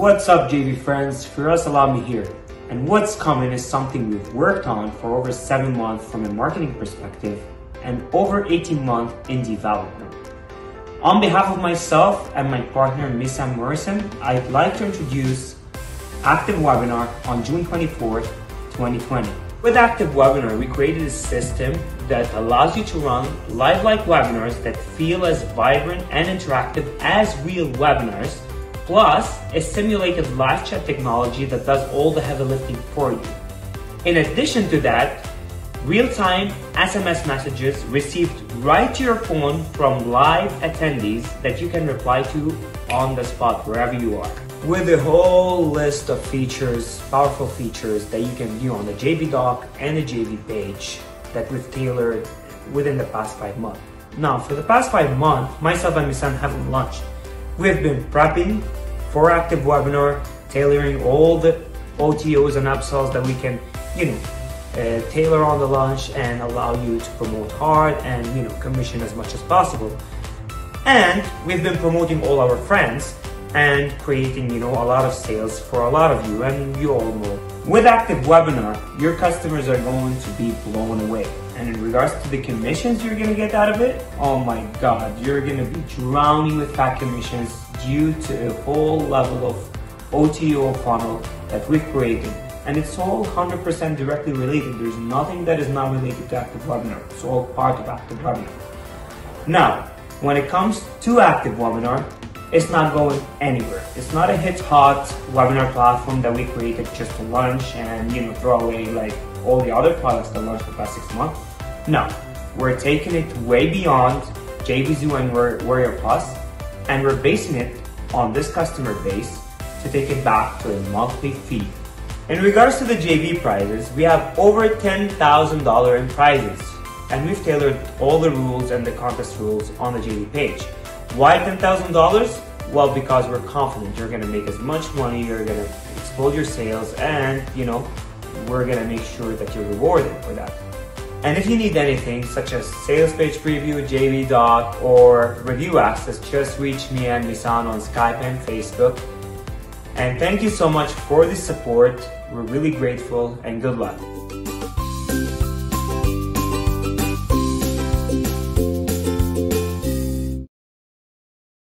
What's up JV friends, Firas Alami here, and what's coming is something we've worked on for over 7 months from a marketing perspective and over 18 months in development. On behalf of myself and my partner Miss Morrison, I'd like to introduce Active Webinar on June 24th, 2020. With Active Webinar, we created a system that allows you to run live-like webinars that feel as vibrant and interactive as real webinars, plus a simulated live chat technology that does all the heavy lifting for you. In addition to that, real-time SMS messages received right to your phone from live attendees that you can reply to on the spot wherever you are. With a whole list of features, powerful features that you can view on the JV doc and the JV page that we've tailored within the past 5 months. Now, for the past 5 months, myself and Misan haven't launched. We've been prepping for Active Webinar, tailoring all the OTOs and upsells that we can, tailor on the launch and allow you to promote hard and, commission as much as possible. And we've been promoting all our friends and creating, a lot of sales for a lot of you, and you all know. With Active Webinar, your customers are going to be blown away. And in regards to the commissions you're gonna get out of it, oh my God, you're gonna be drowning with fat commissions due to a whole level of OTO funnel that we've created. And it's all 100% directly related. There's nothing that is not related to Active Webinar. It's all part of Active Webinar. Now, when it comes to Active Webinar, it's not going anywhere. It's not a hot webinar platform that we created just to launch and, throw away like all the other products that launched the past 6 months. No, we're taking it way beyond JVZoo and Warrior Plus, and we're basing it on this customer base to take it back to a monthly fee. In regards to the JV prizes, we have over $10,000 in prizes, and we've tailored all the rules and the contest rules on the JV page. Why $10,000? Well, because we're confident you're gonna make as much money, you're gonna explode your sales, and, we're gonna make sure that you're rewarded for that. And if you need anything, such as sales page preview, JV doc, or review access, just reach me and Misan on Skype and Facebook. And thank you so much for the support. We're really grateful, and good luck.